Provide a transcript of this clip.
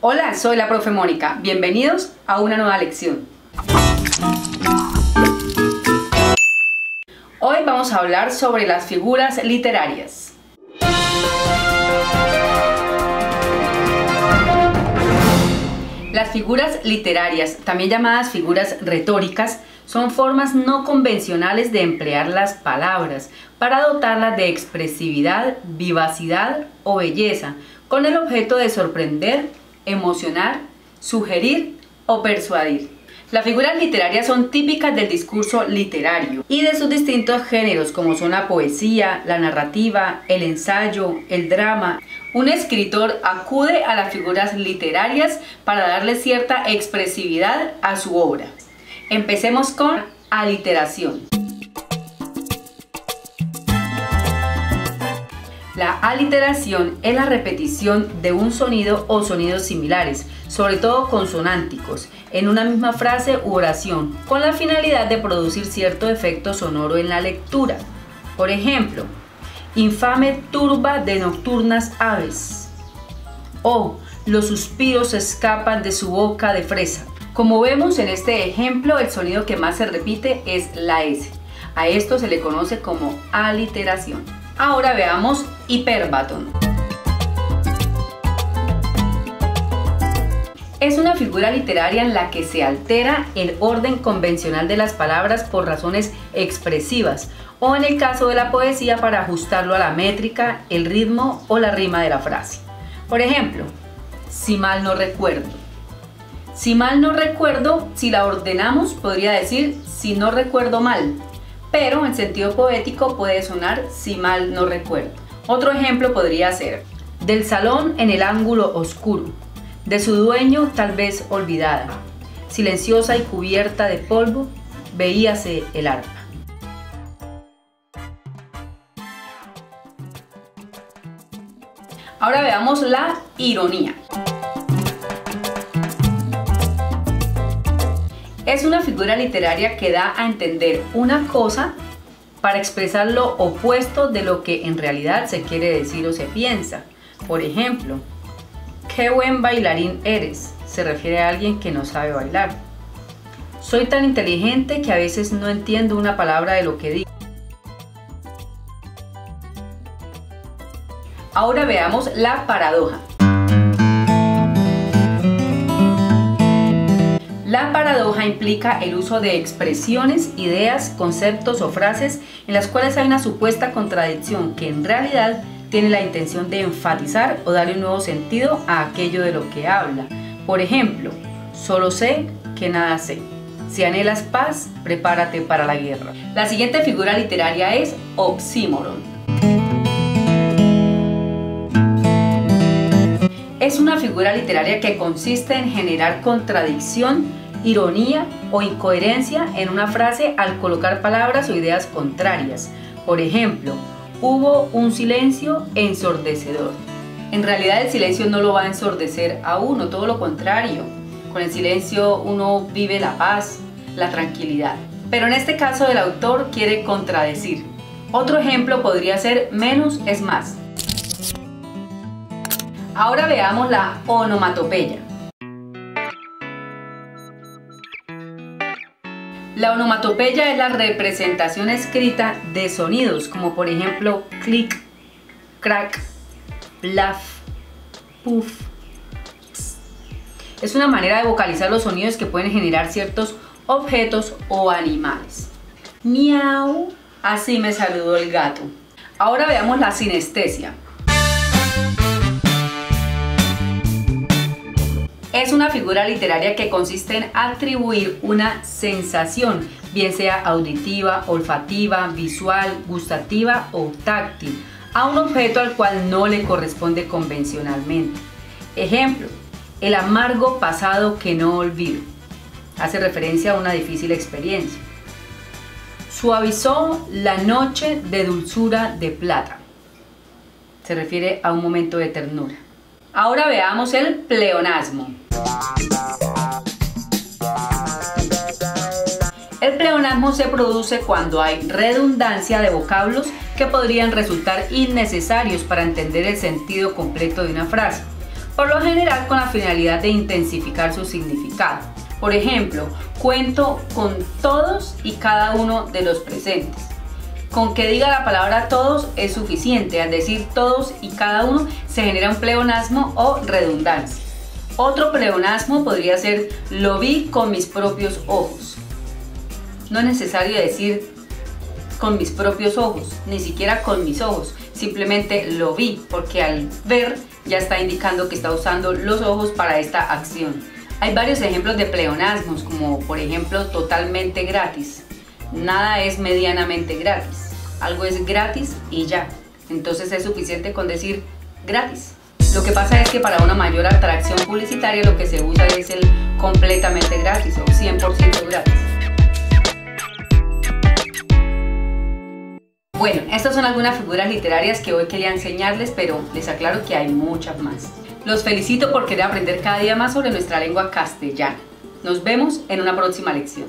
Hola, soy la profe Mónica. Bienvenidos a una nueva lección. Hoy vamos a hablar sobre las figuras literarias. Las figuras literarias, también llamadas figuras retóricas, son formas no convencionales de emplear las palabras para dotarlas de expresividad, vivacidad o belleza, con el objeto de sorprender, emocionar, sugerir o persuadir. Las figuras literarias son típicas del discurso literario y de sus distintos géneros, como son la poesía, la narrativa, el ensayo, el drama. Un escritor acude a las figuras literarias para darle cierta expresividad a su obra. Empecemos con aliteración. La aliteración es la repetición de un sonido o sonidos similares, sobre todo consonánticos, en una misma frase u oración, con la finalidad de producir cierto efecto sonoro en la lectura. Por ejemplo, infame turba de nocturnas aves, o los suspiros escapan de su boca de fresa. Como vemos en este ejemplo, el sonido que más se repite es la S. A esto se le conoce como aliteración. Ahora veamos hipérbatón. Es una figura literaria en la que se altera el orden convencional de las palabras por razones expresivas, o en el caso de la poesía para ajustarlo a la métrica, el ritmo o la rima de la frase. Por ejemplo, si mal no recuerdo. Si mal no recuerdo, si la ordenamos, podría decir si no recuerdo mal, pero en sentido poético puede sonar si mal no recuerdo. Otro ejemplo podría ser del salón en el ángulo oscuro, de su dueño tal vez olvidada, silenciosa y cubierta de polvo, veíase el arpa. Ahora veamos la ironía. Es una figura literaria que da a entender una cosa para expresar lo opuesto de lo que en realidad se quiere decir o se piensa. Por ejemplo, qué buen bailarín eres, se refiere a alguien que no sabe bailar. Soy tan inteligente que a veces no entiendo una palabra de lo que digo. Ahora veamos la paradoja. La paradoja implica el uso de expresiones, ideas, conceptos o frases en las cuales hay una supuesta contradicción que en realidad tiene la intención de enfatizar o darle un nuevo sentido a aquello de lo que habla. Por ejemplo, solo sé que nada sé. Si anhelas paz, prepárate para la guerra. La siguiente figura literaria es oxímoron. Es una figura literaria que consiste en generar contradicción, ironía o incoherencia en una frase al colocar palabras o ideas contrarias. Por ejemplo, hubo un silencio ensordecedor. En realidad el silencio no lo va a ensordecer a uno, todo lo contrario. Con el silencio uno vive la paz, la tranquilidad. Pero en este caso el autor quiere contradecir. Otro ejemplo podría ser menos es más. Ahora veamos la onomatopeya. La onomatopeya es la representación escrita de sonidos, como por ejemplo clic, crack, plaf, puff, ps. Es una manera de vocalizar los sonidos que pueden generar ciertos objetos o animales. Miau, así me saludó el gato. Ahora veamos la sinestesia. Es una figura literaria que consiste en atribuir una sensación, bien sea auditiva, olfativa, visual, gustativa o táctil, a un objeto al cual no le corresponde convencionalmente. Ejemplo, el amargo pasado que no olvido. Hace referencia a una difícil experiencia. Suavizó la noche de dulzura de plata. Se refiere a un momento de ternura. Ahora veamos el pleonasmo. El pleonasmo se produce cuando hay redundancia de vocablos que podrían resultar innecesarios para entender el sentido completo de una frase. por lo general con la finalidad de intensificar su significado. Por ejemplo, cuento con todos y cada uno de los presentes. Con que diga la palabra todos es suficiente, al decir todos y cada uno se genera un pleonasmo o redundancia. Otro pleonasmo podría ser lo vi con mis propios ojos. No es necesario decir con mis propios ojos, ni siquiera con mis ojos, simplemente lo vi, porque al ver ya está indicando que está usando los ojos para esta acción. Hay varios ejemplos de pleonasmos, como por ejemplo totalmente gratis. Nada es medianamente gratis, algo es gratis y ya, entonces es suficiente con decir gratis. Lo que pasa es que para una mayor atracción publicitaria lo que se usa es el completamente gratis o 100% gratis. Bueno, estas son algunas figuras literarias que hoy quería enseñarles, pero les aclaro que hay muchas más. Los felicito por querer aprender cada día más sobre nuestra lengua castellana. Nos vemos en una próxima lección.